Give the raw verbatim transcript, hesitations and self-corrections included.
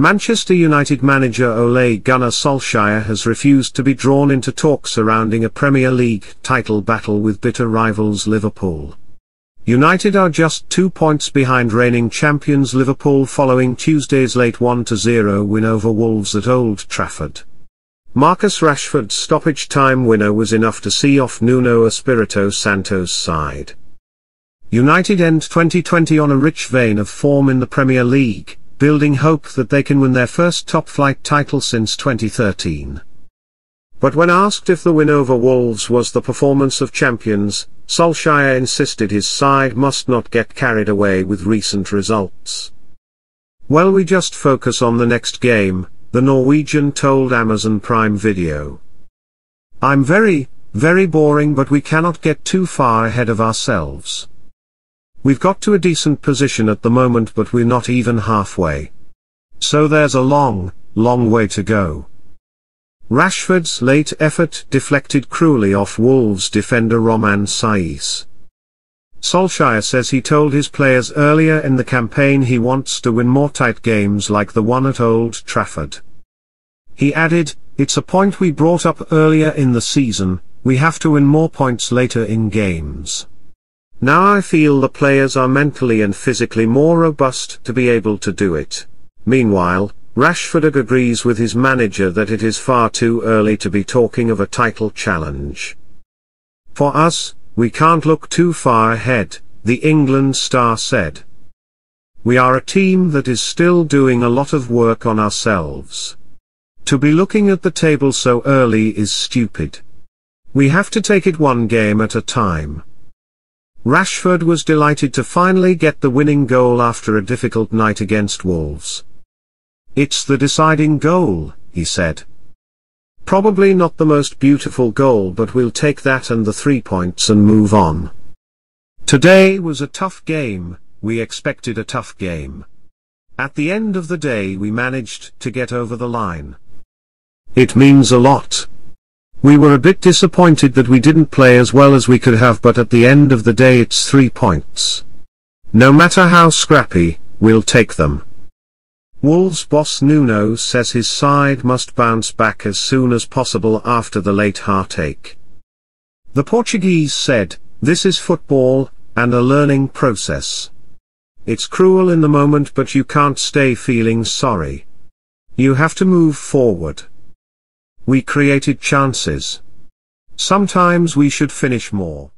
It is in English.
Manchester United manager Ole Gunnar Solskjaer has refused to be drawn into talk surrounding a Premier League title battle with bitter rivals Liverpool. United are just two points behind reigning champions Liverpool following Tuesday's late one to zero win over Wolves at Old Trafford. Marcus Rashford's stoppage time winner was enough to see off Nuno Espirito Santos' side. United end twenty twenty on a rich vein of form in the Premier League, building hope that they can win their first top-flight title since twenty thirteen. But when asked if the win over Wolves was the performance of champions, Solskjaer insisted his side must not get carried away with recent results. "Well, we just focus on the next game," the Norwegian told Amazon Prime Video. "I'm very, very boring, but we cannot get too far ahead of ourselves. We've got to a decent position at the moment, but we're not even halfway. So there's a long, long way to go." Rashford's late effort deflected cruelly off Wolves defender Roman Saiz. Solskjaer says he told his players earlier in the campaign he wants to win more tight games like the one at Old Trafford. He added, "It's a point we brought up earlier in the season, we have to win more points later in games. Now I feel the players are mentally and physically more robust to be able to do it." Meanwhile, Rashford agrees with his manager that it is far too early to be talking of a title challenge. "For us, we can't look too far ahead," the England star said. "We are a team that is still doing a lot of work on ourselves. To be looking at the table so early is stupid. We have to take it one game at a time." Rashford was delighted to finally get the winning goal after a difficult night against Wolves. "It's the deciding goal," he said. "Probably not the most beautiful goal, but we'll take that and the three points and move on. Today was a tough game, we expected a tough game. At the end of the day we managed to get over the line. It means a lot. We were a bit disappointed that we didn't play as well as we could have, but at the end of the day it's three points. No matter how scrappy, we'll take them." Wolves boss Nuno says his side must bounce back as soon as possible after the late heartache. The Portuguese said, "This is football, and a learning process. It's cruel in the moment, but you can't stay feeling sorry. You have to move forward. We created chances. Sometimes we should finish more."